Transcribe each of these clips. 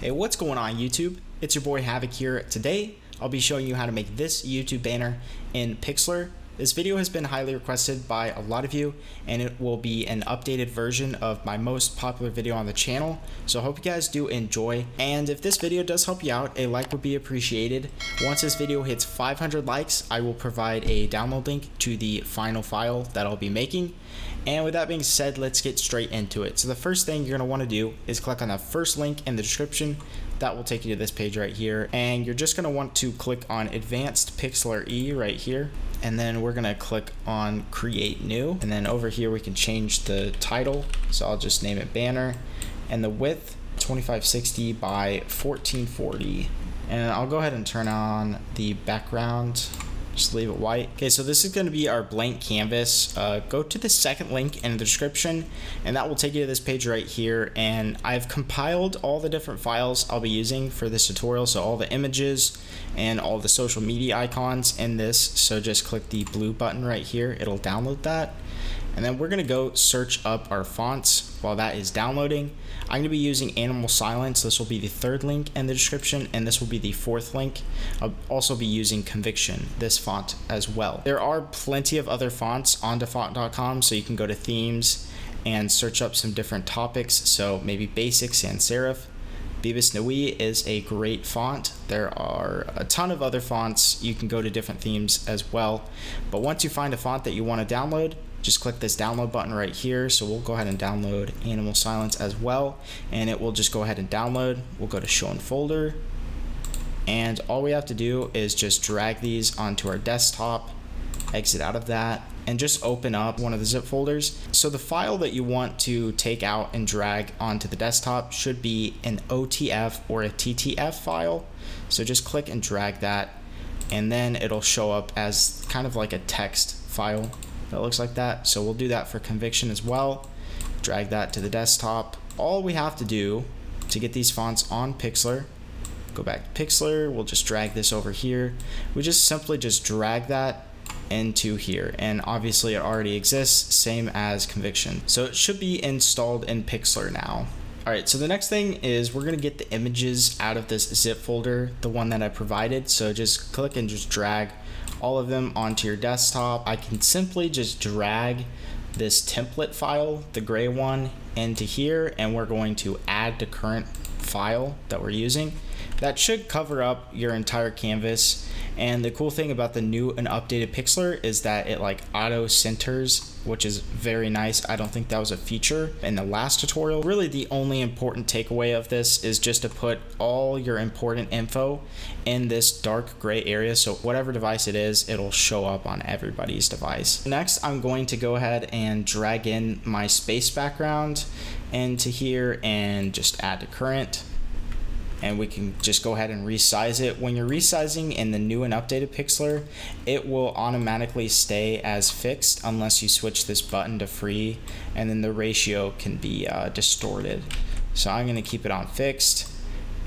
Hey, what's going on YouTube? It's your boy HAVOC here. Today, I'll be showing you how to make this YouTube banner in Pixlr. This video has been highly requested by a lot of you, and it will be an updated version of my most popular video on the channel, so I hope you guys do enjoy. And if this video does help you out, a like would be appreciated. Once this video hits 500 likes, I will provide a download link to the final file that I'll be making. And with that being said, let's get straight into it. So the first thing you're going to want to do is click on the first link in the description. That will take you to this page right here, and you're just going to want to click on Advanced Pixlr E right here, and then we're going to click on Create New, and then over here we can change the title, so I'll just name it Banner, and the width 2560 by 1440, and I'll go ahead and turn on the background. Just leave it white. Okay, so this is going to be our blank canvas. Go to the second link in the description, and that will take you to this page right here, and I've compiled all the different files I'll be using for this tutorial, so all the images and all the social media icons in this, so just click the blue button right here, it'll download that. And then we're going to go search up our fonts while that is downloading. I'm going to be using Animal Silence. This will be the third link in the description, and this will be the fourth link. I'll also be using Conviction, this font as well. There are plenty of other fonts on dafont.com, so you can go to themes and search up some different topics. So maybe Basic Sans Serif. Bebas Neue is a great font. There are a ton of other fonts. You can go to different themes as well. But once you find a font that you want to download, just click this download button right here. So we'll go ahead and download Animal Silence as well, and it will just go ahead and download. We'll go to Show in Folder, and all we have to do is just drag these onto our desktop, exit out of that, and just open up one of the zip folders. So the file that you want to take out and drag onto the desktop should be an OTF or a TTF file. So just click and drag that, and then it'll show up as kind of like a text file that looks like that. So we'll do that for Conviction as well. Drag that to the desktop. All we have to do to get these fonts on Pixlr, go back to Pixlr, we'll just drag this over here. We just simply just drag that into here, and obviously it already exists, same as Conviction. So it should be installed in Pixlr now. All right, so the next thing is we're gonna get the images out of this zip folder, the one that I provided. So just click and just drag all of them onto your desktop. I can simply just drag this template file, the gray one, into here, and we're going to add the current file that we're using. That should cover up your entire canvas. And the cool thing about the new and updated Pixlr is that it like auto centers, which is very nice. I don't think that was a feature in the last tutorial. Really the only important takeaway of this is just to put all your important info in this dark gray area. So whatever device it is, it'll show up on everybody's device. Next, I'm going to go ahead and drag in my space background into here and just add to current. And we can just go ahead and resize it. When you're resizing in the new and updated Pixlr, it will automatically stay as fixed unless you switch this button to free, and then the ratio can be distorted. So I'm gonna keep it on fixed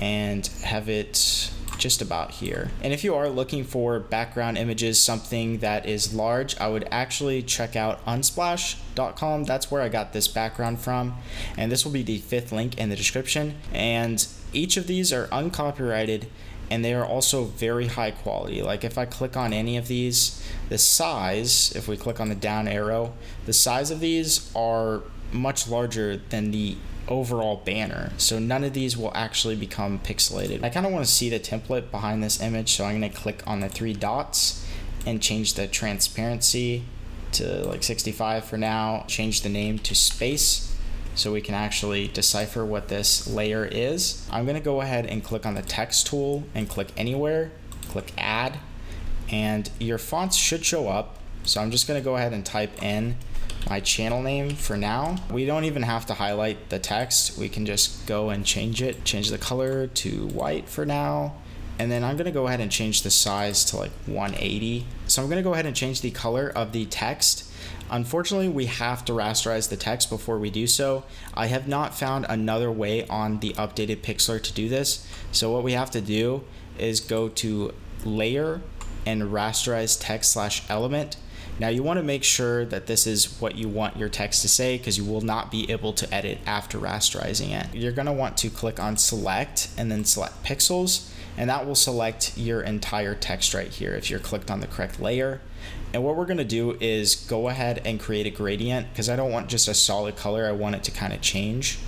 and have it just about here. And if you are looking for background images, something that is large, I would actually check out unsplash.com. That's where I got this background from. And this will be the fifth link in the description. And each of these are uncopyrighted, and they are also very high quality. Like if I click on any of these, the size, if we click on the down arrow, the size of these are much larger than the overall banner, so none of these will actually become pixelated. I kind of want to see the template behind this image, so I'm going to click on the three dots and change the transparency to like 65 for now, change the name to space so we can actually decipher what this layer is. I'm going to go ahead and click on the text tool and click anywhere, click add, and your fonts should show up. So I'm just going to go ahead and type in my channel name for now. We don't even have to highlight the text. We can just go and change it, change the color to white for now. And then I'm gonna go ahead and change the size to like 180. So I'm gonna go ahead and change the color of the text. Unfortunately, we have to rasterize the text before we do so. I have not found another way on the updated Pixlr to do this. So what we have to do is go to layer and rasterize text /element. Now you want to make sure that this is what you want your text to say, because you will not be able to edit after rasterizing it. You're going to want to click on select and then select pixels, and that will select your entire text right here if you're clicked on the correct layer. And what we're going to do is go ahead and create a gradient, because I don't want just a solid color, I want it to kind of change.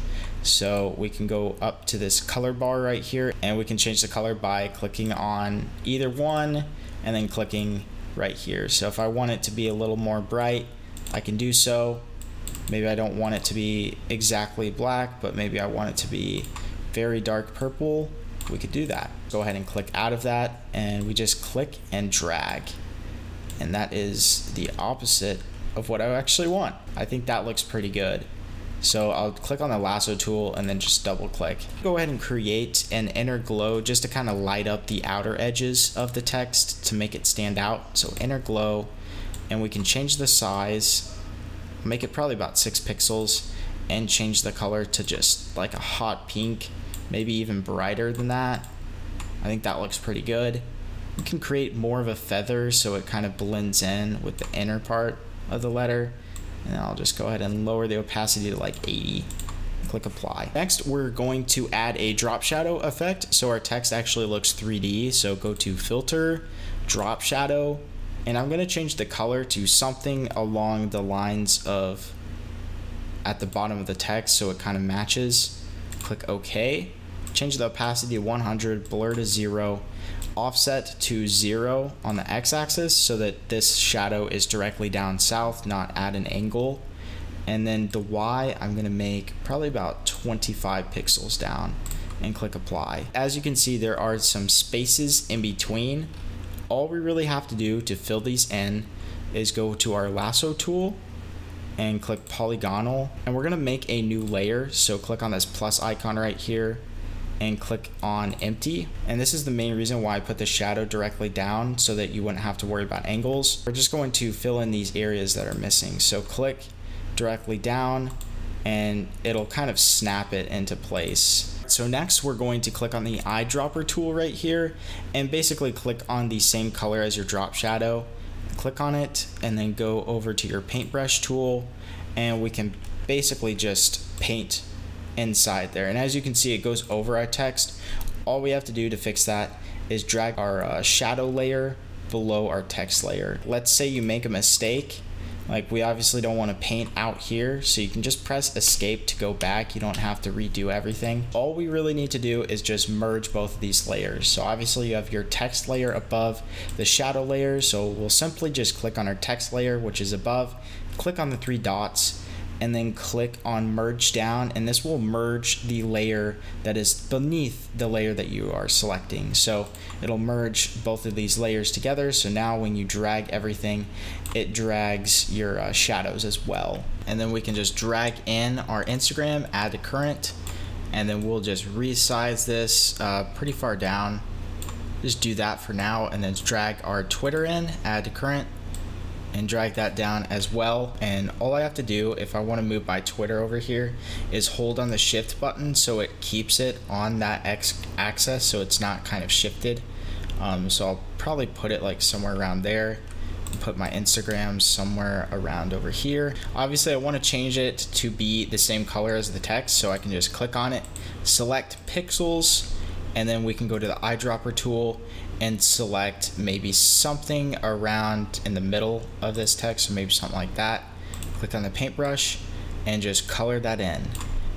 So we can go up to this color bar right here, and we can change the color by clicking on either one and then clicking right here. So if I want it to be a little more bright, I can do so. Maybe I don't want it to be exactly black, but maybe I want it to be very dark purple. We could do that. Go ahead and click out of that, and we just click and drag. And that is the opposite of what I actually want. I think that looks pretty good. So I'll click on the lasso tool and then just double click. Go ahead and create an inner glow just to kind of light up the outer edges of the text to make it stand out. So inner glow, and we can change the size, make it probably about 6 pixels, and change the color to just like a hot pink, maybe even brighter than that. I think that looks pretty good. We can create more of a feather so it kind of blends in with the inner part of the letter. And I'll just go ahead and lower the opacity to like 80. Click apply. Next, we're going to add a drop shadow effect so our text actually looks 3D. So go to filter, drop shadow, and I'm going to change the color to something along the lines of at the bottom of the text so it kind of matches. Click OK. Change the opacity to 100, blur to 0, offset to 0 on the x-axis so that this shadow is directly down south, not at an angle. And then the y, I'm gonna make probably about 25 pixels down and click apply. As you can see, there are some spaces in between. All we really have to do to fill these in is go to our lasso tool and click polygonal, and we're gonna make a new layer. So click on this plus icon right here and click on empty. And this is the main reason why I put the shadow directly down, so that you wouldn't have to worry about angles. We're just going to fill in these areas that are missing. So click directly down and it'll kind of snap it into place. So next we're going to click on the eyedropper tool right here and basically click on the same color as your drop shadow. Click on it and then go over to your paintbrush tool, and we can basically just paint inside there. And as you can see, it goes over our text. All we have to do to fix that is drag our shadow layer below our text layer. Let's say you make a mistake, like we obviously don't want to paint out here, so you can just press escape to go back. You don't have to redo everything. All we really need to do is just merge both of these layers. So obviously you have your text layer above the shadow layer, so we'll simply just click on our text layer, which is above, click on the 3 dots, and then click on merge down, and this will merge the layer that is beneath the layer that you are selecting. So it'll merge both of these layers together. So now when you drag everything, it drags your shadows as well. And then we can just drag in our Instagram, add to current, and then we'll just resize this pretty far down. Just do that for now, and then drag our Twitter in, add to current, and drag that down as well. And all I have to do if I want to move my Twitter over here is hold on the shift button so it keeps it on that X axis so it's not kind of shifted. So I'll probably put it like somewhere around there, put my Instagram somewhere around over here. Obviously I want to change it to be the same color as the text, so I can just click on it, select pixels, and then we can go to the eyedropper tool and select maybe something around in the middle of this text, so maybe something like that. Click on the paintbrush and just color that in.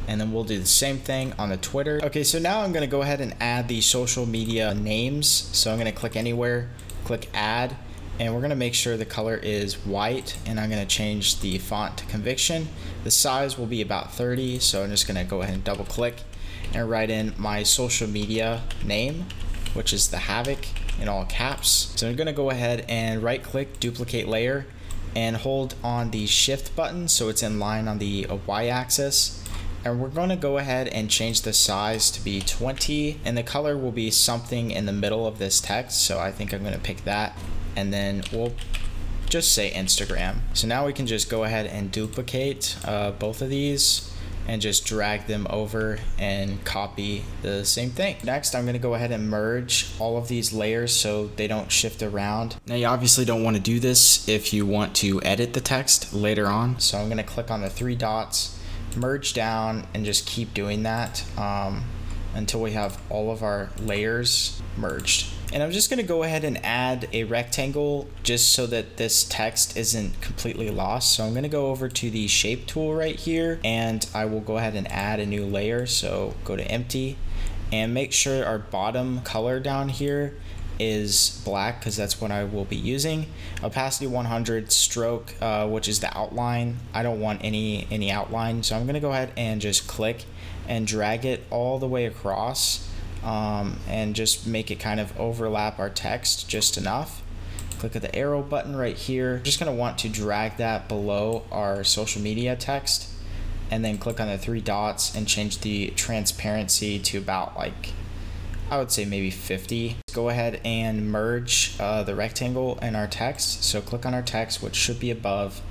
And then we'll do the same thing on the Twitter. Okay, so now I'm gonna go ahead and add the social media names. So I'm gonna click anywhere, click add, and we're gonna make sure the color is white, and I'm gonna change the font to Conviction. The size will be about 30, so I'm just gonna go ahead and double click and write in my social media name, which is the HAVOC in all caps. So I'm gonna go ahead and right click, duplicate layer, and hold on the shift button so it's in line on the Y axis. And we're gonna go ahead and change the size to be 20, and the color will be something in the middle of this text. So I think I'm gonna pick that, and then we'll just say Instagram. So now we can just go ahead and duplicate both of these and just drag them over and copy the same thing. Next, I'm gonna go ahead and merge all of these layers so they don't shift around. Now, you obviously don't wanna do this if you want to edit the text later on. So I'm gonna click on the three dots, merge down, and just keep doing that until we have all of our layers merged. And I'm just gonna go ahead and add a rectangle just so that this text isn't completely lost. So I'm gonna go over to the shape tool right here, and I will go ahead and add a new layer. So go to empty and make sure our bottom color down here is black, because that's what I will be using. Opacity 100, stroke, which is the outline. I don't want any outline. So I'm gonna go ahead and just click and drag it all the way across. And just make it kind of overlap our text just enough. Click at the arrow button right here. I'm just gonna want to drag that below our social media text, and then click on the three dots and change the transparency to about, like, I would say maybe 50. Go ahead and merge the rectangle and our text. So click on our text, which should be above,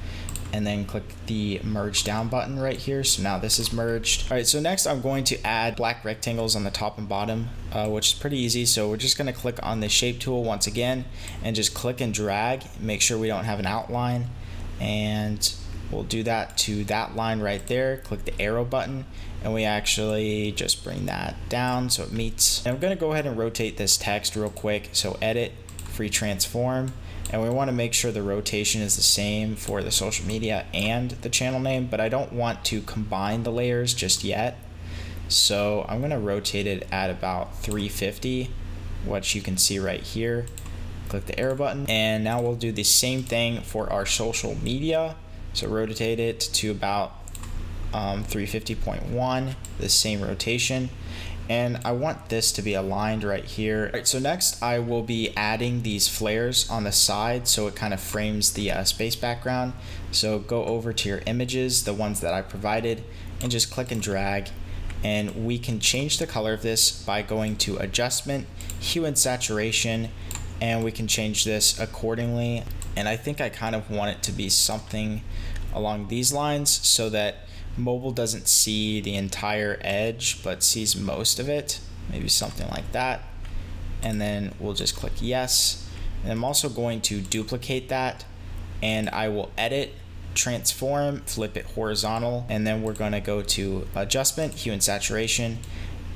and then click the merge down button right here. So now this is merged. All right, so next I'm going to add black rectangles on the top and bottom, which is pretty easy. So we're just gonna click on the shape tool once again and just click and drag. Make sure we don't have an outline. And we'll do that to that line right there. Click the arrow button, and we actually just bring that down so it meets. And I'm gonna go ahead and rotate this text real quick. So edit, free transform. And we want to make sure the rotation is the same for the social media and the channel name, but I don't want to combine the layers just yet. So I'm going to rotate it at about 350, which you can see right here. Click the arrow button, and now we'll do the same thing for our social media. So rotate it to about 350.1, the same rotation. And I want this to be aligned right here. All right, so next I will be adding these flares on the side so it kind of frames the space background. So go over to your images, the ones that I provided, and just click and drag. And we can change the color of this by going to adjustment, hue and saturation, and we can change this accordingly. And I think I kind of want it to be something along these lines so that mobile doesn't see the entire edge, but sees most of it, maybe something like that. And then we'll just click yes. And I'm also going to duplicate that, and I will edit, transform, flip it horizontal, and then we're gonna go to adjustment, hue and saturation.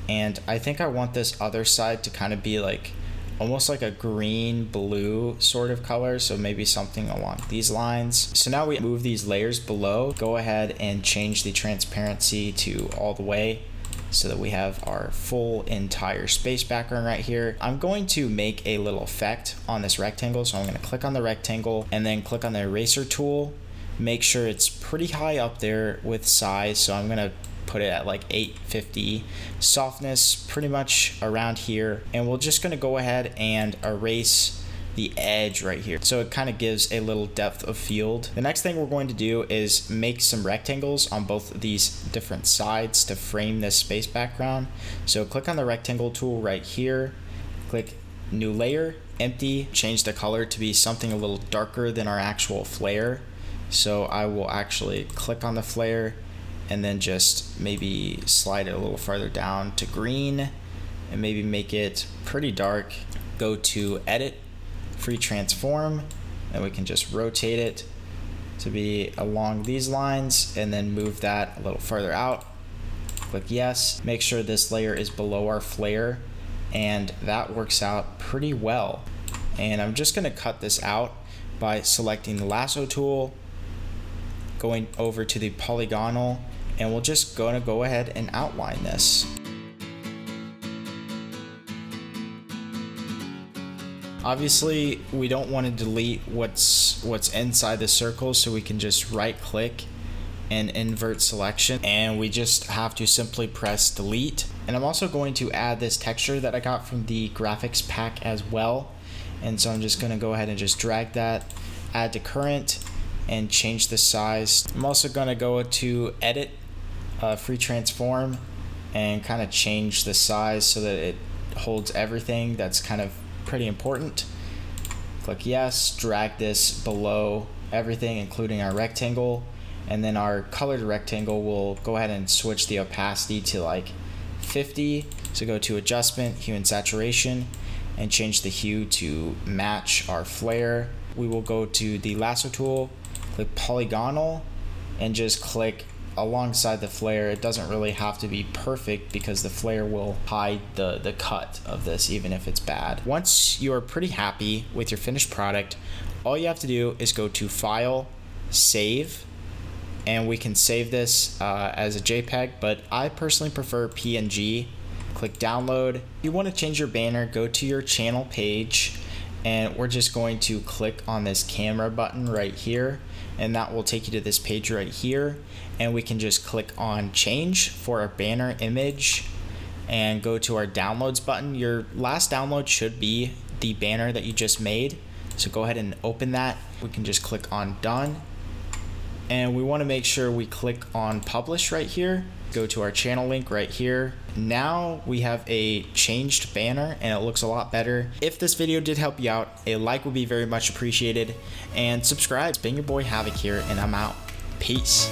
And I think I want this other side to kind of be like, almost like a green blue sort of color, so maybe something along these lines. So now we move these layers below. Go ahead and change the transparency to all the way so that we have our full entire space background right here. I'm going to make a little effect on this rectangle, so I'm gonna click on the rectangle and then click on the eraser tool. Make sure it's pretty high up there with size, so I'm gonna put it at like 850, softness pretty much around here, and we're just gonna go ahead and erase the edge right here so it kind of gives a little depth of field. The next thing we're going to do is make some rectangles on both of these different sides to frame this space background. So click on the rectangle tool right here, click new layer, empty, change the color to be something a little darker than our actual flare. So I will actually click on the flare and then just maybe slide it a little farther down to green and maybe make it pretty dark. Go to edit, free transform, and we can just rotate it to be along these lines and then move that a little farther out. Click yes. Make sure this layer is below our flare, and that works out pretty well. And I'm just gonna cut this out by selecting the lasso tool, going over to the polygonal, and we're just gonna go ahead and outline this. Obviously, we don't want to delete what's inside the circle, so we can just right click and invert selection, and we just have to simply press delete. And I'm also going to add this texture that I got from the graphics pack as well. And so I'm just gonna go ahead and just drag that, add to current, and change the size. I'm also gonna go to edit, free transform, and kind of change the size so that it holds everything. That's kind of pretty important. Click yes, drag this below everything, including our rectangle. and then our colored rectangle, we'll go ahead and switch the opacity to like 50. So go to adjustment, hue and saturation, and change the hue to match our flare. We will go to the lasso tool, click polygonal, and just click alongside the flare. It doesn't really have to be perfect because the flare will hide the cut of this, even if it's bad. Once you are pretty happy with your finished product, all you have to do is go to File, Save, and we can save this as a JPEG, but I personally prefer PNG. Click Download. If you want to change your banner, go to your channel page, and we're just going to click on this camera button right here, and that will take you to this page right here, and we can just click on change for our banner image and go to our downloads button. Your last download should be the banner that you just made, so go ahead and open that. We can just click on done, and we want to make sure we click on publish right here. Go to our channel link right here. Now we have a changed banner and it looks a lot better. If this video did help you out, a like would be very much appreciated, and subscribe. It's been your boy HAVOC here, and I'm out. Peace.